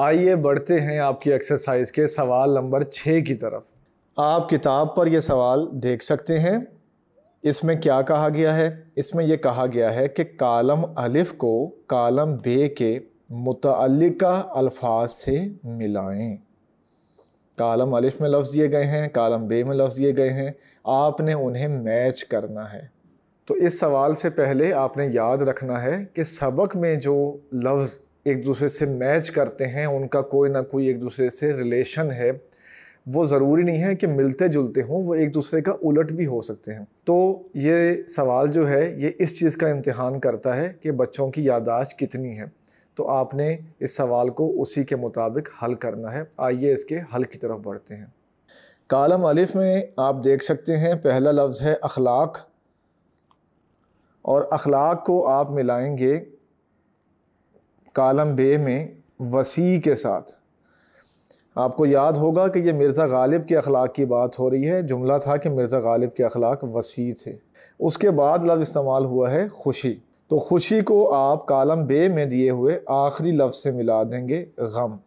आइए बढ़ते हैं आपकी एक्सरसाइज के सवाल नंबर 6 की तरफ। आप किताब पर यह सवाल देख सकते हैं। इसमें क्या कहा गया है? इसमें यह कहा गया है कि कालम अलिफ को कालम बे के मुतअल्लिका अल्फाज से मिलाएं। कालम अलिफ में लफ्ज़ दिए गए हैं, कालम बे में लफ्ज़ दिए गए हैं, आपने उन्हें मैच करना है। तो इस सवाल से पहले आपने याद रखना है कि सबक में जो लफ्ज़ एक दूसरे से मैच करते हैं उनका कोई ना कोई एक दूसरे से रिलेशन है। वो ज़रूरी नहीं है कि मिलते जुलते हों, वो एक दूसरे का उलट भी हो सकते हैं। तो ये सवाल जो है ये इस चीज़ का इम्तिहान करता है कि बच्चों की याददाश्त कितनी है। तो आपने इस सवाल को उसी के मुताबिक हल करना है। आइए इसके हल की तरफ बढ़ते हैं। कालम अलिफ में आप देख सकते हैं पहला लफ्ज़ है अखलाक, और अखलाक को आप मिलाएंगे कालम बे में वसी के साथ। आपको याद होगा कि ये मिर्ज़ा गालिब के अखलाक की बात हो रही है। जुमला था कि मिर्ज़ा गालिब के अखलाक वसी थे। उसके बाद लफ्ज़ इस्तेमाल हुआ है खुशी, तो खुशी को आप कालम बे में दिए हुए आखिरी लफ्ज़ से मिला देंगे गम।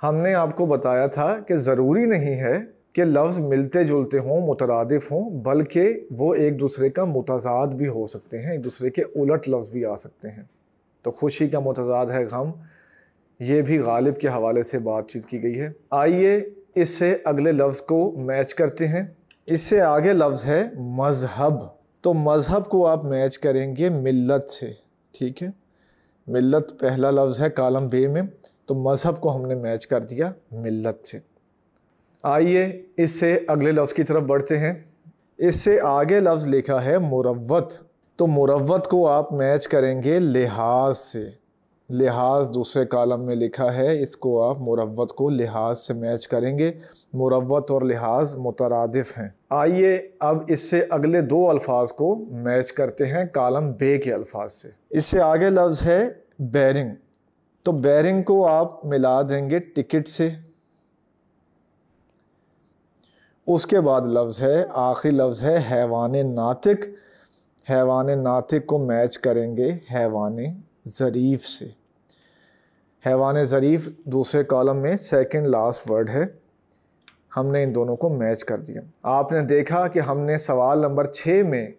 हमने आपको बताया था कि ज़रूरी नहीं है कि लफ्ज़ मिलते जुलते हों, मुतरादिफ हों, बल्कि वो एक दूसरे का मुतजाद भी हो सकते हैं, एक दूसरे के उलट लफ्ज़ भी आ सकते हैं। तो खुशी का मुतजाद है गम। ये भी गालिब के हवाले से बातचीत की गई है। आइए इससे अगले लफ्ज़ को मैच करते हैं। इससे आगे लफ्ज़ है मज़हब, तो मज़हब को आप मैच करेंगे मिल्लत से। ठीक है, मिल्लत पहला लफ्ज़ है कालम बे में, तो मज़हब को हमने मैच कर दिया मिल्लत से। आइए इससे अगले लफ्ज़ की तरफ बढ़ते हैं। इससे आगे लफ्ज़ लिखा है मुरव्वत, तो मुरव्वत को आप मैच करेंगे लिहाज से। लिहाज दूसरे कालम में लिखा है, इसको आप मुरव्वत को लिहाज से मैच करेंगे। मुरव्वत और लिहाज मुतरादिफ हैं। आइए अब इससे अगले दो अल्फाज को मैच करते हैं कालम बे के अल्फाज से। इससे आगे लफ्ज़ है बैरिंग, तो बैरिंग को आप मिला देंगे टिकट से। उसके बाद लफ्ज़ है, आखिरी लफ्ज़ है हैवाने नातिक। हैवाने नातिक को मैच करेंगे हैवाने ज़रीफ़ से। हैवान ज़रीफ़ दूसरे कॉलम में सेकंड लास्ट वर्ड है। हमने इन दोनों को मैच कर दिया। आपने देखा कि हमने सवाल नंबर 6 में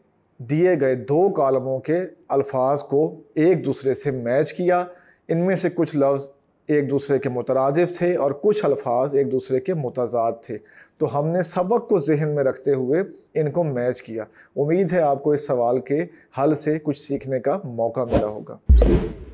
दिए गए दो कॉलमों के अल्फाज को एक दूसरे से मैच किया। इनमें से कुछ लफ्ज़ एक दूसरे के मुतरादिफ थे और कुछ अल्फाज एक दूसरे के मुतजाद थे। तो हमने सबक को जहन में रखते हुए इनको मैच किया। उम्मीद है आपको इस सवाल के हल से कुछ सीखने का मौका मिला होगा।